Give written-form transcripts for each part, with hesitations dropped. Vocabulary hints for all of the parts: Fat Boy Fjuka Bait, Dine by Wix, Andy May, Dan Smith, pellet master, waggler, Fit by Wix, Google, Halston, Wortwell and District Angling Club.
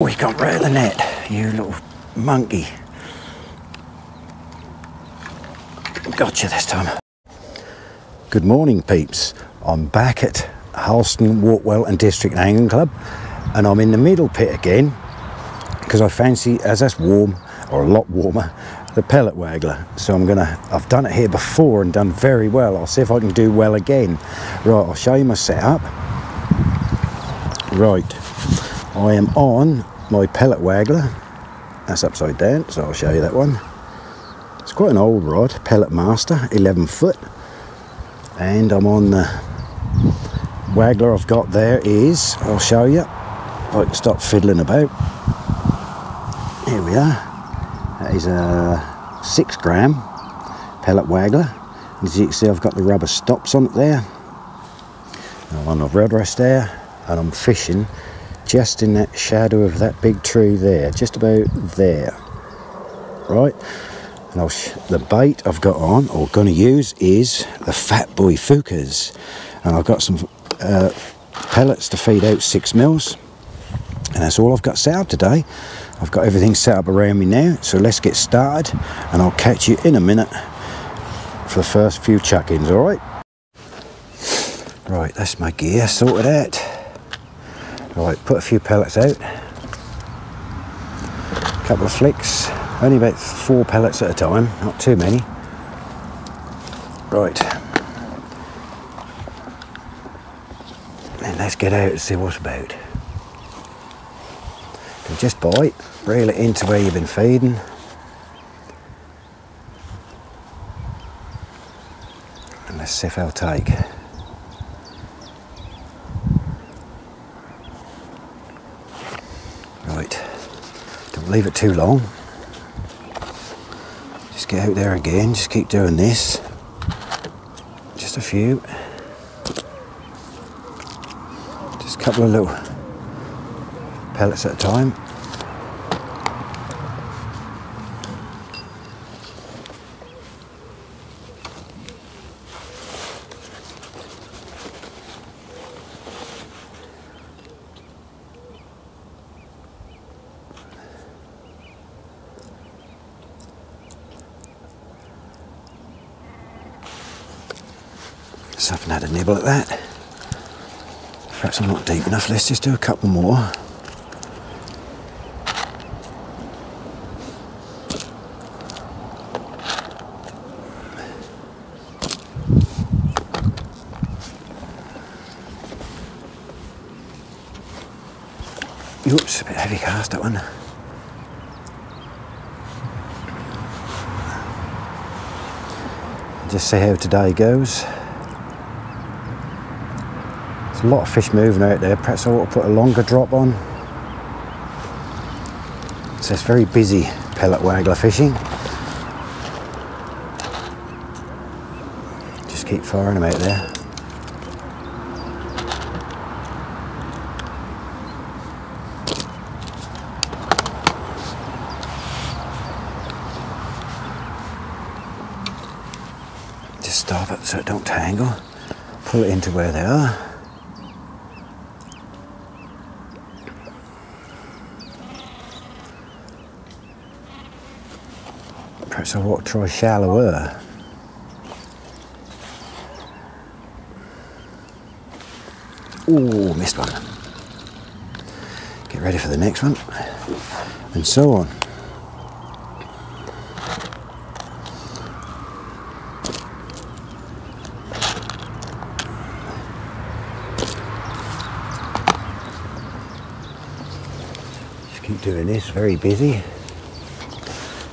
Oh, he got rid of the net, you little monkey. Gotcha this time. Good morning, peeps. I'm back at Halston, Wortwell and District Angling Club, and I'm in the middle pit again because I fancy, as that's warm, or a lot warmer, the pellet waggler. So I've done it here before and done very well. I'll see if I can do well again. Right, I'll show you my setup. Right, I am on my pellet waggler. That's upside down, so I'll show you that one. It's quite an old rod, pellet master, 11 foot. And I'm on the waggler I've got there is, I'll show you, I can stop fiddling about. Here we are. That is a 6 gram pellet waggler. As you can see, I've got the rubber stops on it there. I'm on the rod rest there, and I'm fishing just in that shadow of that big tree there, just about there, right? And the bait I've got on, or going to use, is the Fat Boy Fjukas, and I've got some pellets to feed out 6 mils, and that's all I've got set up today. I've got everything set up around me now, so let's get started, and I'll catch you in a minute for the first few chuck-ins, all right? Right, that's my gear sorted out. Right, put a few pellets out, a couple of flicks, only about 4 pellets at a time, not too many. Right, and let's get out and see what's about. And just bite, reel it into where you've been feeding. And let's see if I'll take. Right, don't leave it too long. Just get out there again, just keep doing this. Just a few. Just a couple of little pellets at a time. So I haven't had a nibble at that. Perhaps I'm not deep enough. Let's just do a couple more. Oops, a bit heavy cast that one. Just see how today goes. There's a lot of fish moving out there, perhaps I ought to put a longer drop on. So it's very busy pellet waggler fishing. Just keep firing them out there. Just stop it so it don't tangle. Pull it into where they are. Perhaps I ought to try shallower. Ooh, missed one. Get ready for the next one. And so on. Keep doing this, very busy,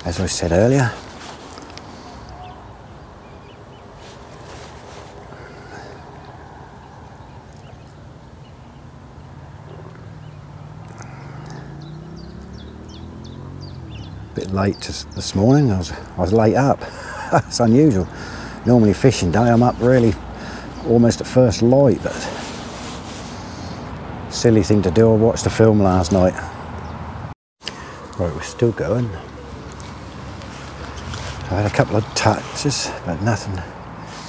as I said earlier. Bit late this morning, I was late up. It's unusual. Normally fishing day, I'm up really almost at first light, but silly thing to do, I watched the film last night. Right, we're still going. I've had a couple of touches, but nothing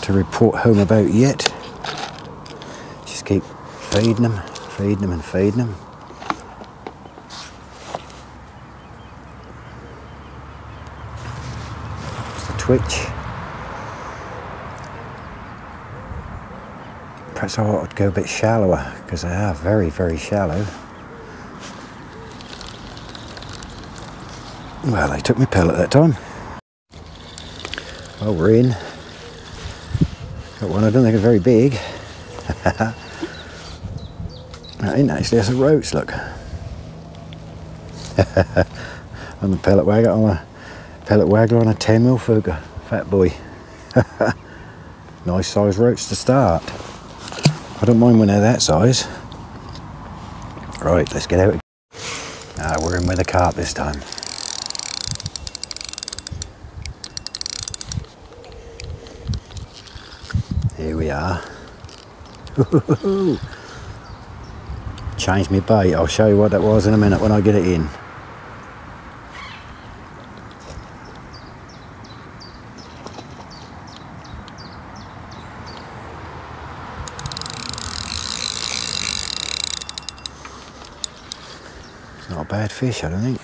to report home about yet. Just keep feeding them and feeding them. switch. Perhaps I ought to go a bit shallower, because they are very, very shallow. Well, they took me pellet that time. Well, we're in. Got one I don't think is very big. That ain't actually, that's a roach, look. On the pellet wagon, on a pellet waggler on a 10mm Fjuka, Fat Boy. Nice size roach to start. I don't mind when they're that size. Right, let's get out again. Ah, we're in with a carp this time. Here we are. Changed my bait. I'll show you what that was in a minute when I get it in. Not a bad fish, I don't think.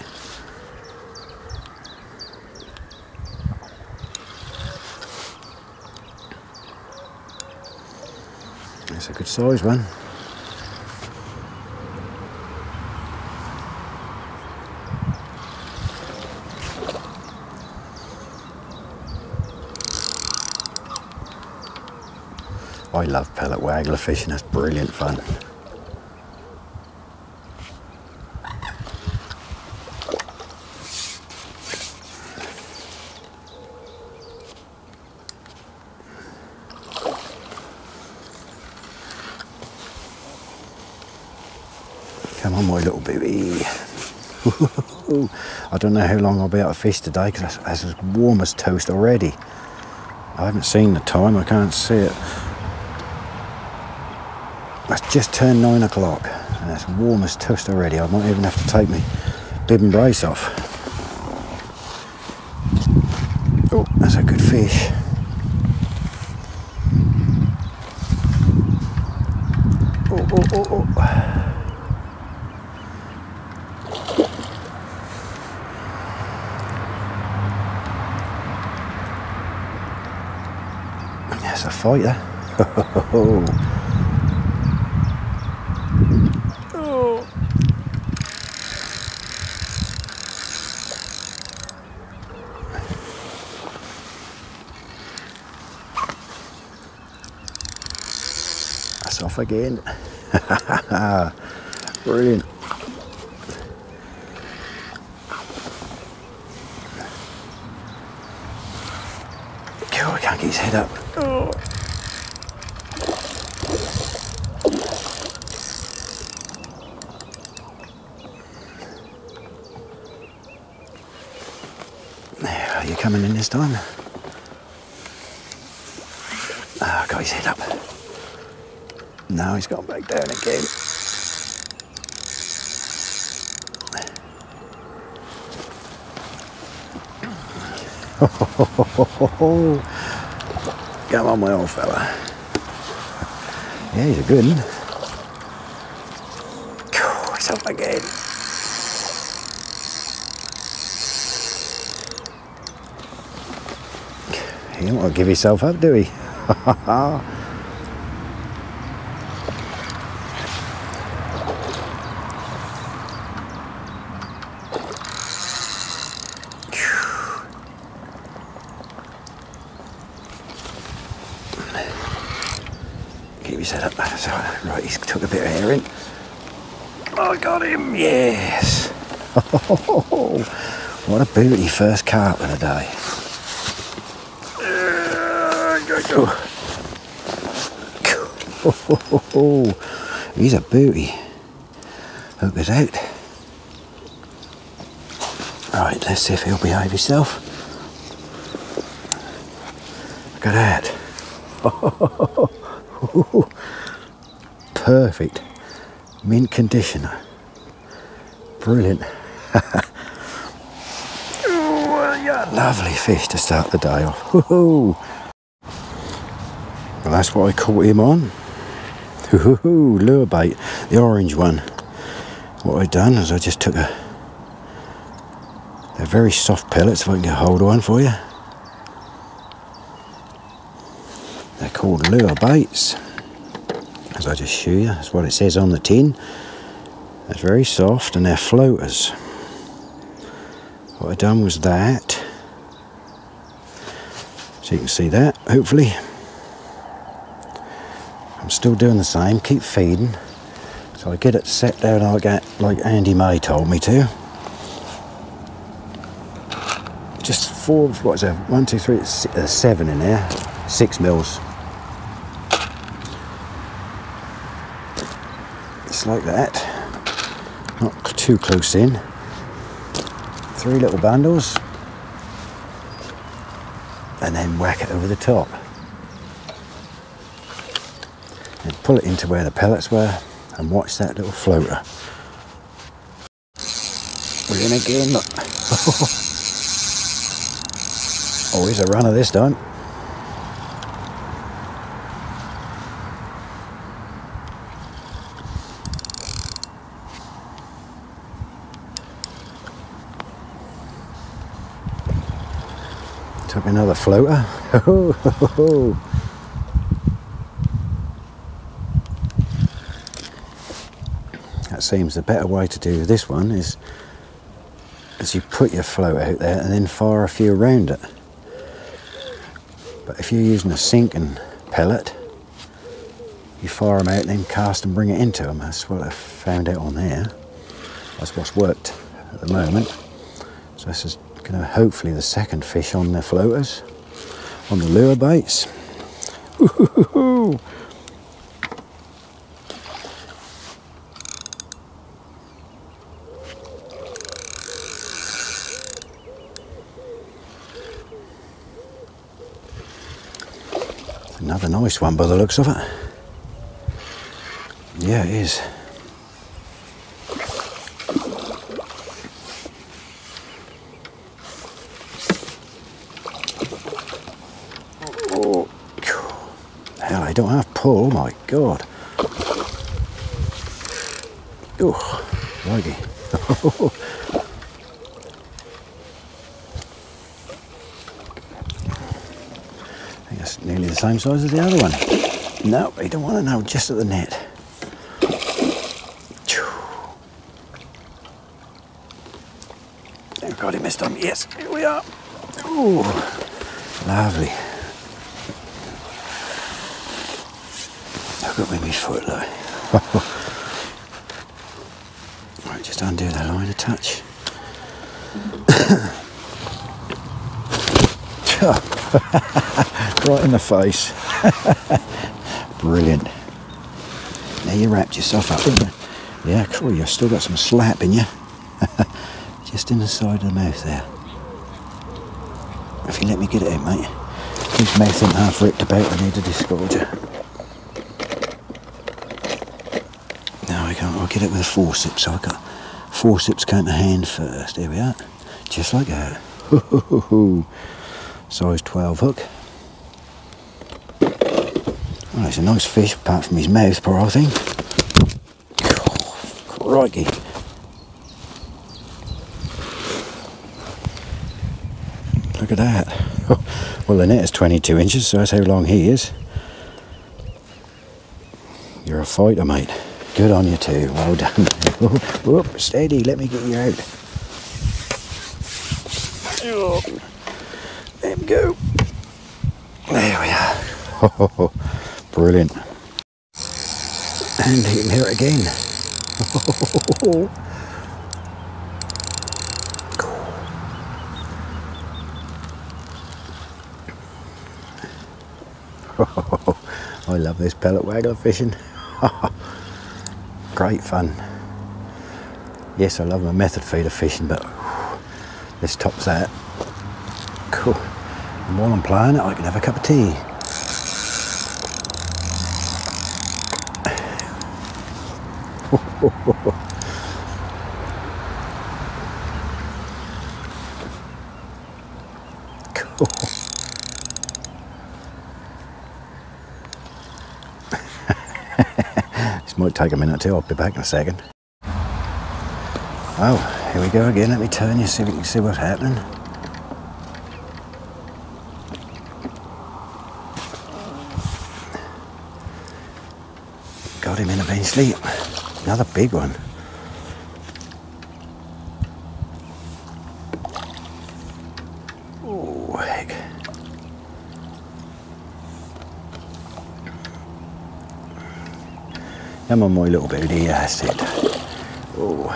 That's a good size one. I love pellet waggler fishing, that's brilliant fun. Come on, my little booby. I don't know how long I'll be out of fish today because that's as warm as toast already. I haven't seen the time, I can't see it. That's just turned 9 o'clock and that's warm as toast already. I might even have to take my bib and brace off. Oh, that's a good fish. Oh, oh, oh, oh. That's a fighter. Oh. That's off again. Brilliant. God, I can't get his head up. Oh. There, are you coming in this time? Ah, oh, got his head up. No, he's gone back down again. Come on, my old fella. Yeah, he's a good one. Oh, he's up again. He don't want to give himself up, do he? Set up. So, right, he's took a bit of air in. I got him, yes! Oh, what a booty first carp of the day. Go. Oh, he's a booty. Hook is out. Right, let's see if he'll behave himself. Look at that. Ooh, perfect mint conditioner, brilliant. Ooh, lovely fish to start the day off. Ooh. Well, that's what I caught him on. Ooh, lure bait, the orange one. What I done is I just took a, they're very soft pellets if I can get hold of one for you. called lure baits, as I just show you. That's what it says on the tin. It's very soft and they're floaters. What I done was that, so you can see that hopefully. I'm still doing the same, keep feeding. So I get it set down like Andy May told me to. Just four, what is there? 1, 2, 3, 6, 7 in there, 6 mils. Just like that, not too close in. 3 little bundles, and then whack it over the top. And pull it into where the pellets were, and watch that little floater. We're in again, look. Oh, here's a runner this time. Took another floater. That seems the better way to do this one is as you put your float out there and then fire a few around it. But if you're using a sinking pellet, you fire them out and then cast and bring it into them. That's what I found out on there. That's what's worked at the moment. So this is going to hopefully the second fish on the floaters, on the lure baits. Ooh-hoo-hoo-hoo. Another nice one by the looks of it. Yeah, it is. Oh, hell, I don't have pull, my God. Oh, righty. Nearly the same size as the other one. No, you don't want to know, just at the net. Oh God, he missed on me. Yes, here we are. Ooh, lovely. Look at me, my foot, though. Right, just undo that line a touch. Right in the face. Brilliant. Now you wrapped yourself up, didn't you? Yeah, cool, you've still got some slap in you. Just in the side of the mouth there. If you let me get it out, mate. His mouth ain't half ripped about, I need to disgorge it. No, I can't, I'll get it with a forcep, so I got forceps going to hand first. Here we are. Just like that. Size 12 hook. Well, it's a nice fish, apart from his mouth, poor old thing. Oh, crikey. Look at that. Oh, well, the net is 22 inches, so that's how long he is. You're a fighter, mate. Good on you too, well done. Whoop, steady, let me get you out. Oh, let him go. There we are. Oh, brilliant. And you can hear it again. Cool. Oh, I love this pellet waggler fishing. Great fun. Yes, I love my method feeder fishing, but this tops that. Cool. And while I'm playing it, I can have a cup of tea. Cool. This might take a minute too, I'll be back in a second. Oh, here we go again, let me turn you so we can see what's happening. got him in eventually. Another big one. Oh, heck. Come on, my little booty, that's it. Oh.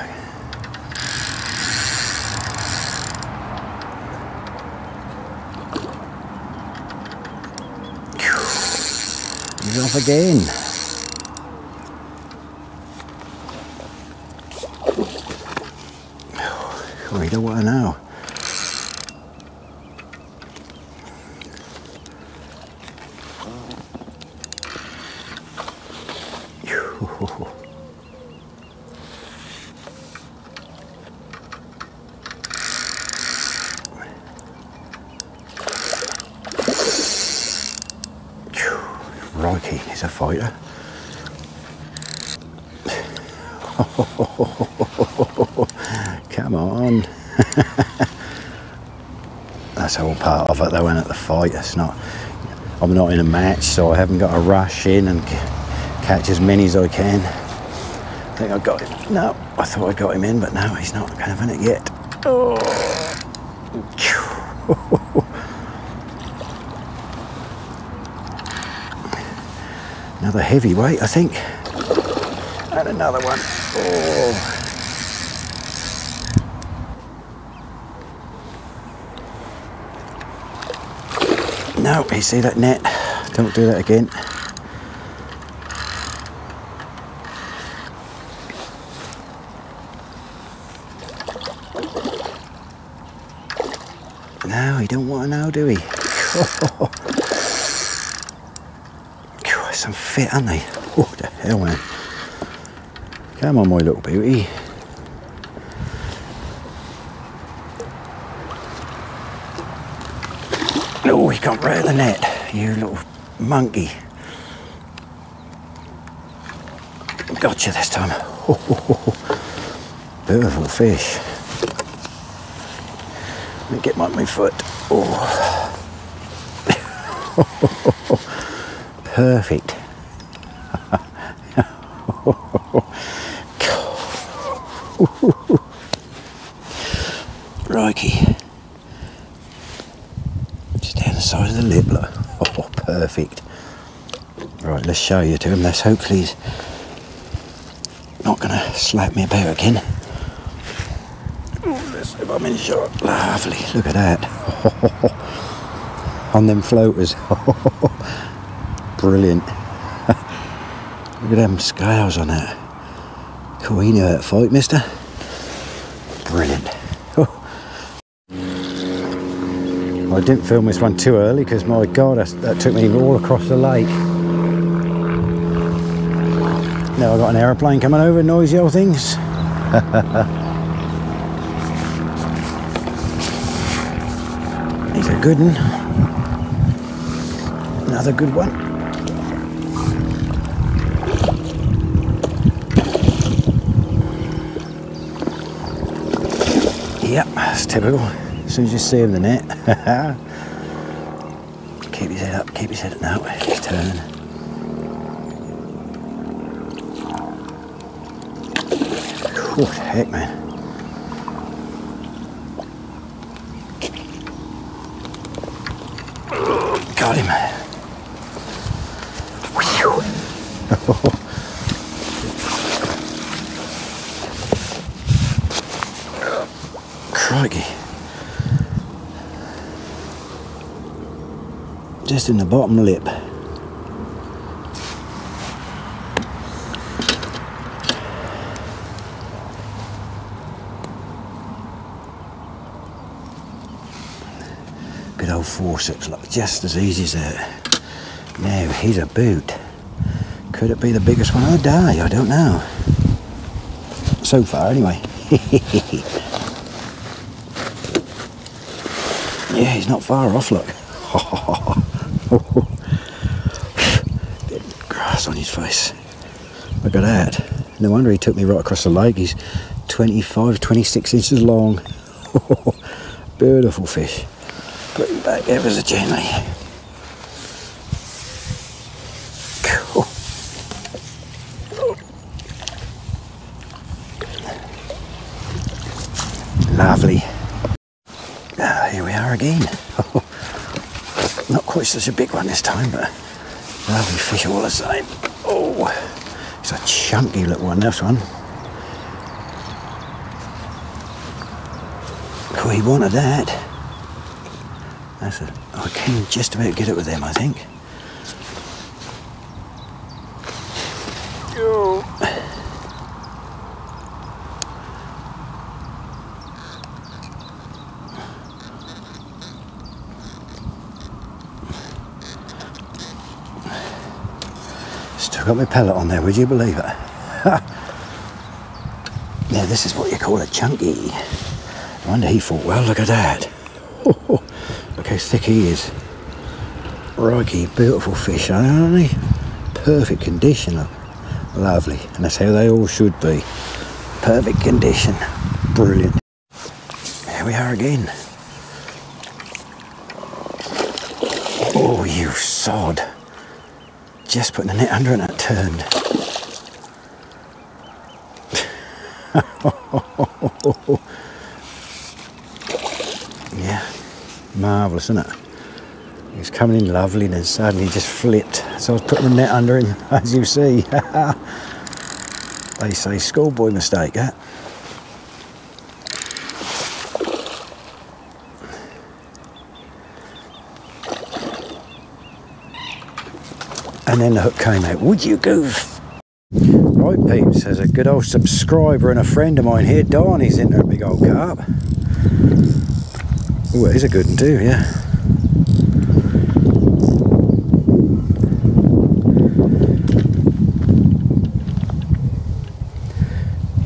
He's off again. Oh, we don't want to know. Crikey, he's a fighter. Come on. That's all part of it though, isn't it? The fight. It's not, I'm not in a match, so I haven't got to rush in and catch as many as I can. I think I got him. No, I thought I got him in, but no, he's not having it yet. Oh. Another heavyweight, I think. And another one. Oh. No, you see that net? Don't do that again. No, he don't want to know, do he? Some fit, aren't they? Oh, the hell, man. Come on, my little beauty. Oh, he got right at the net, you little monkey. Gotcha this time. Beautiful fish. Let me get my foot. Oh. Perfect. Crikey. Just down the side of the lip, look. Oh, perfect. Right, let's show you to him. Let's hopefully he's not going to slap me about again. Oh, let's see if I'm in shot. Lovely, look at that. On them floaters. Brilliant. Look at them scales on that. Cool, you know that fight, mister. Brilliant. Oh. I didn't film this one too early because my god, that took me all across the lake. Now I've got an aeroplane coming over, noisy old things. He's a good one. Another good one. Yep, that's typical. As soon as you see him in the net. Keep his head up, keep his head up. No, he's turning. What the heck, man. Got him. Crikey. Just in the bottom lip. Good old forceps, look, just as easy as that. Now, he's a boot. Could it be the biggest one of the day? I don't know. So far, anyway. Yeah, he's not far off, look. Bit of grass on his face. Look at that. No wonder he took me right across the lake. He's 25, 26 inches long. Beautiful fish. Put him back ever so gently. Cool. Lovely. Now here we are again. Not quite such a big one this time, but lovely fish all the same. Oh, it's a chunky little one, this one. We wanted that. That's it. I can just about get it with them, I think. Oh. Still got my pellet on there, would you believe it? Now this is what you call a chunky. I wonder he thought, well, look at that. Oh, oh, look how thick he is. Crikey, beautiful fish, aren't they? Perfect condition, look. Lovely, and that's how they all should be. Perfect condition, brilliant. Here we are again. Oh, you sod. Just putting the net under and it turned. Yeah, marvellous, isn't it? He was coming in lovely and then suddenly just flipped. So I was putting the net under him, as you see. They say schoolboy mistake, huh? And then the hook came out. Would you goof? Right, peeps, there's a good old subscriber and a friend of mine here. Don, he's into a big old carp. Oh, it is a good one too, yeah.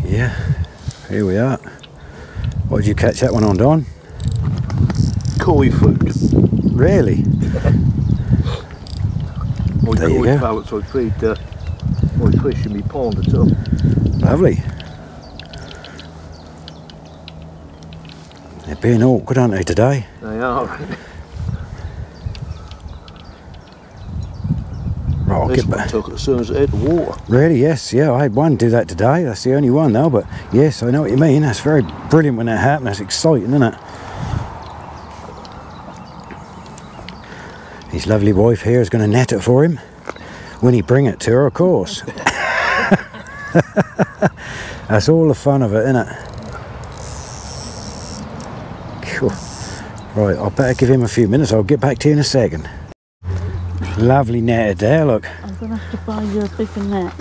Yeah, here we are. What did you catch that one on, Don? Koi food. Really? There you go. Pellets I feed my fish in my pond at all. Lovely. They're being awkward, aren't they, today? They are. Right, I'll get back. Took it as soon as it hit the water. Really, yes, yeah, I had one do that today. That's the only one, though, but yes, I know what you mean. That's very brilliant when that happens. That's exciting, isn't it? His lovely wife here is going to net it for him when he bring it to her, of course. That's all the fun of it, isn't it? Right, I'll better give him a few minutes. I'll get back to you in a second. Lovely netted there, look. I'm going to have to buy you a bigger net.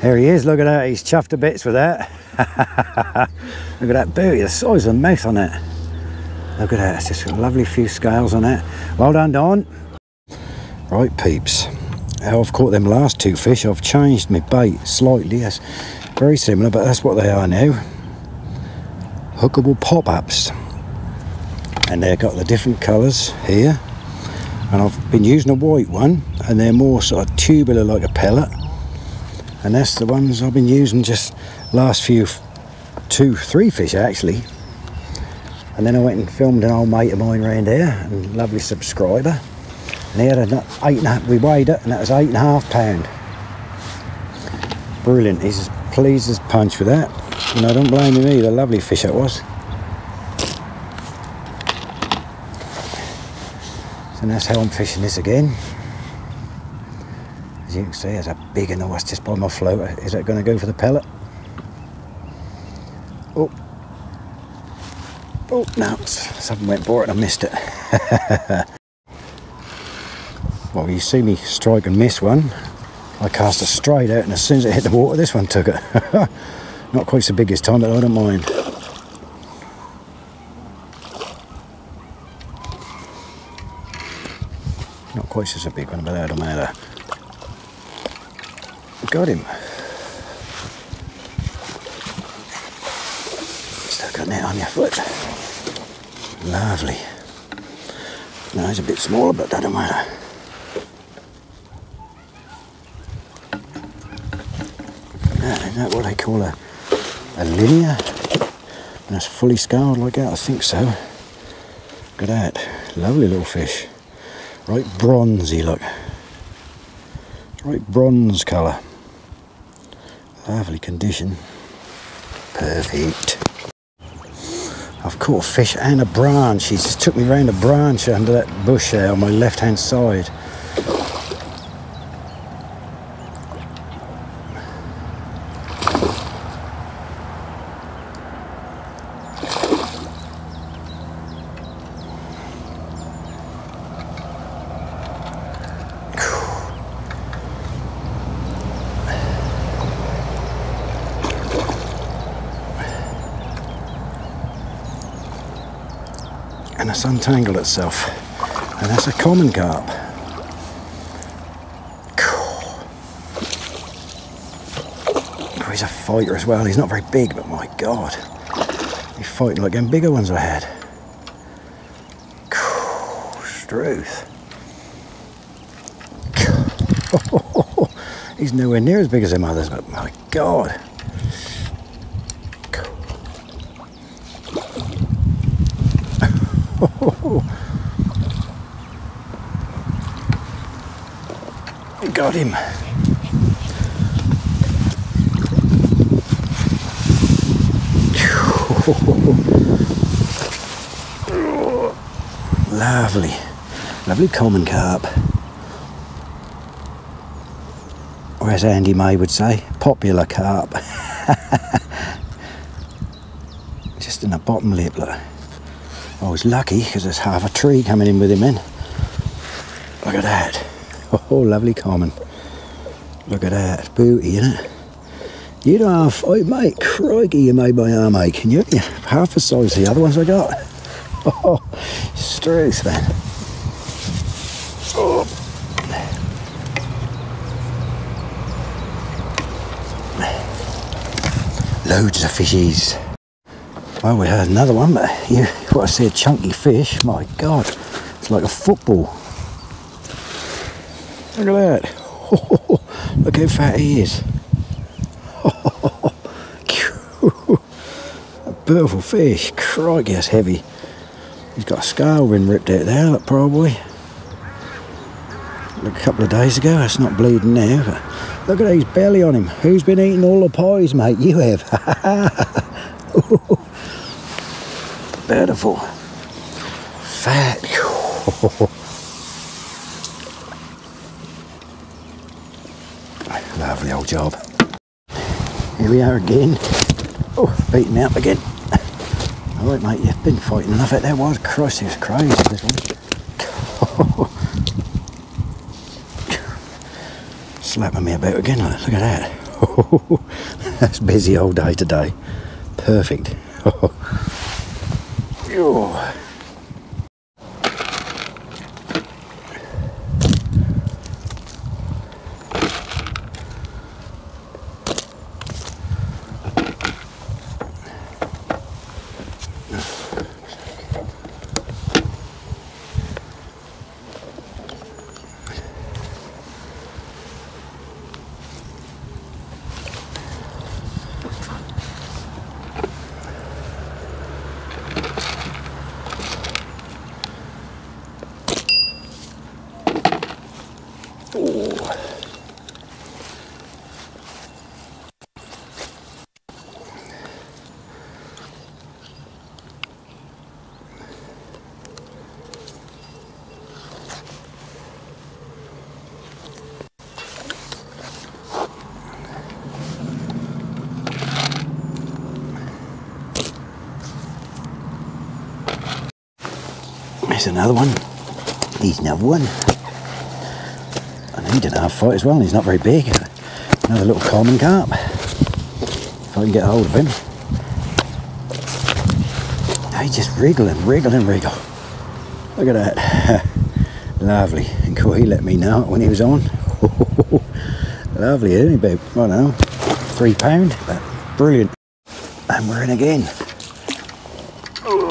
There he is, look at that. He's chuffed to bits with that. Look at that beauty, the size of the mouth on it. Look at that, it's just a lovely few scales on that. Well done, Don. Right, peeps. Now I've caught them last two fish. I've changed my bait slightly. That's very similar, but that's what they are now. Hookable pop-ups, and they've got the different colours here, and I've been using a white one, and they're more sort of tubular like a pellet, and that's the ones I've been using just last few 2-3 fish actually. And then I went and filmed an old mate of mine round here, and lovely subscriber, and he had an 8.5, we weighed it and that was 8.5 pound. Brilliant, he's as pleased as punch with that. And I don't blame him either, lovely fish it was. So that's how I'm fishing this again. As you can see, there's a big one just by my floater. Is that going to go for the pellet? Oh. Oh, no, something went for it and I missed it. Well, you see me strike and miss one. I cast a straight out and as soon as it hit the water, this one took it. Not quite so big this time, but I don't mind. Not quite such a big one, but that don't matter. Got him. Stuck a net on your foot. Lovely. No, it's a bit smaller, but that don't matter. Isn't that what they call a linear, and it's fully scaled like that? I think so. Look at that, lovely little fish. Right bronzy, look. Right bronze colour. Lovely condition. Perfect. caught a fish and a branch. He just took me round a branch under that bush there on my left hand side. And it's untangled itself, and that's a common carp. Oh, he's a fighter as well. He's not very big, but my God, he's fighting like them bigger ones I had. Struth. He's nowhere near as big as them others, but my God. Got him. Lovely, lovely common carp. Or as Andy May would say, popular carp. Just in the bottom lip, look. I was lucky because there's half a tree coming in with him in. Look at that. Oh, lovely common. Look at that. Booty, innit? You don't have, oh mate, crikey, you made my arm ache. And you half the size of the other ones I got. Oh, struth, man. Oh. Loads of fishies. Well, we had another one, but you want to see a chunky fish. My God, it's like a football. Look at that. Oh, look how fat he is. Oh, a beautiful fish. Crikey, that's heavy. He's got a scale ring ripped out there, look, probably. Look, a couple of days ago, that's not bleeding now. But look at his belly on him. Who's been eating all the pies, mate? You have. Beautiful. Fat. Lovely old job. Here we are again. Oh, beaten out again. Alright mate, you've been fighting enough out there. Was Christ, he was crazy, this one. Slapping me about again, look at that. That's busy all day today. Perfect. Oh. Another one. He's another one. And he didn't have a fight as well. He's not very big. Another little common carp. If I can get a hold of him. He's just wriggle. Look at that. Lovely. And cool, he let me know when he was on. Lovely, isn't he? About, I don't know, 3 pound. But brilliant. And we're in again. Ooh.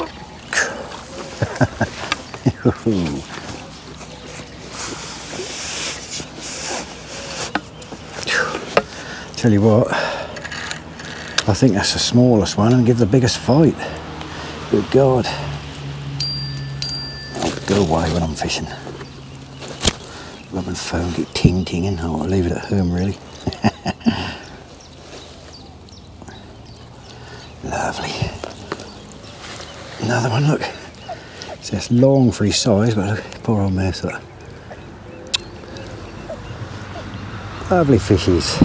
Tell you what, I think that's the smallest one and give the biggest fight. Good God. I'll go away when I'm fishing. Rubbing foam, get ting-tinging. I want to leave it at home, really. Lovely. Another one, look. So it's long for his size, but look, poor old mouse. Look. Lovely fishies.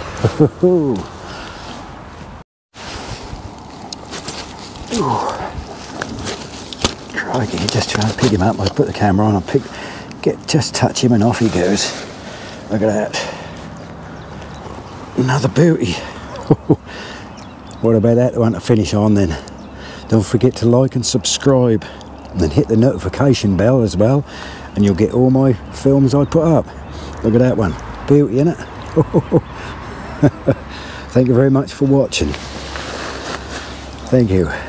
Crikey, just trying to pick him up. I put the camera on, just touch him and off he goes. Look at that. Another beauty. What about that one to finish on then? Don't forget to like and subscribe, and then hit the notification bell as well, and you'll get all my films I put up. Look at that one. Beauty, innit? Thank you very much for watching. Thank you.